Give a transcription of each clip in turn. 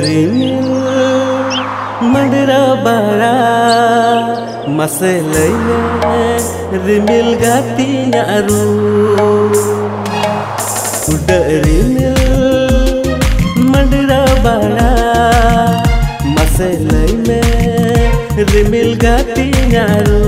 नजरी मंदरा बारा मसलया रिमिल गाती नारू उडरी मंदरा बारा मसलया रिमिल गाती नारू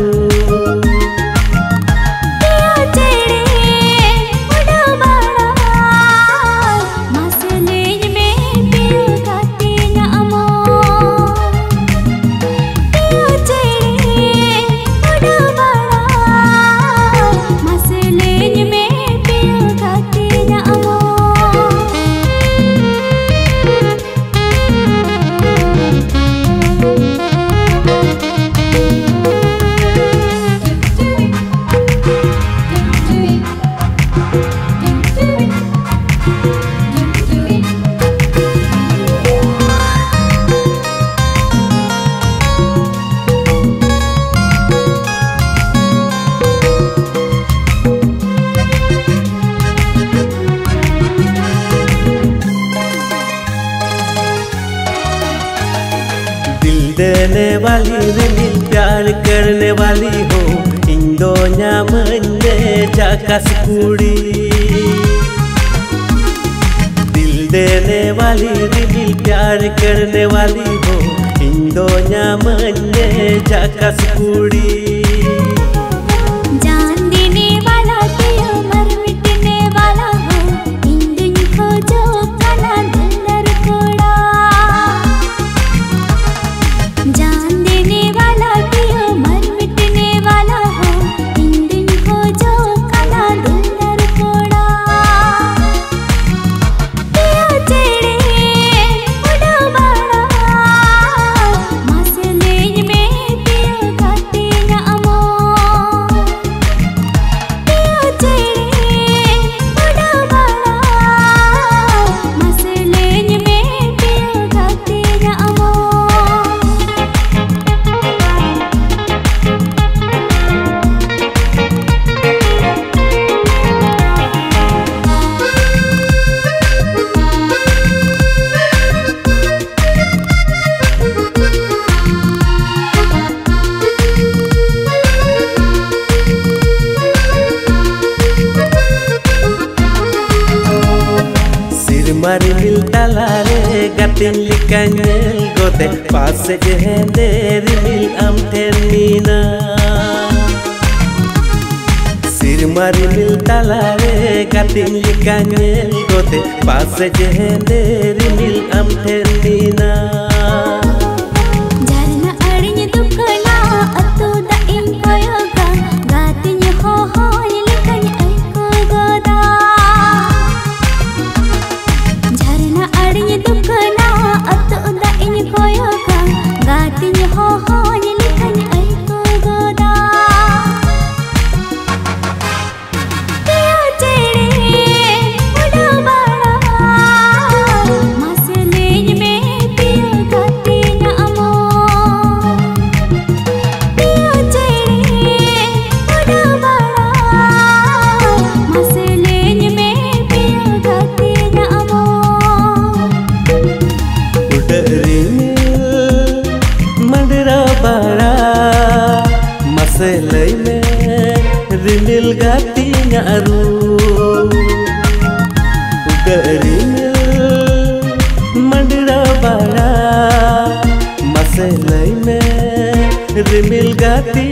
देने वाली रिमिल प्यार करने वाली हो इंदो नामने जाकस कुड़ी दिल देने वाली रिमिल प्यार करने वाली हो इंदो नामने जाकस कुड़ी रिमिल तालारे गतिन लिकंजल गोते पास जहे दे रिमिल अमथेर मीना सिर मारी मिल तालारे गतिन लिकंजल गोते पास जहे दे रिमिल अमथेर मीना जाना अड़िन दुखना अतो दा इन कोयोगा गातिन हो रिमिल गाती नारू रिमिल मंडरा बारा मसलई में रिमिल गाती।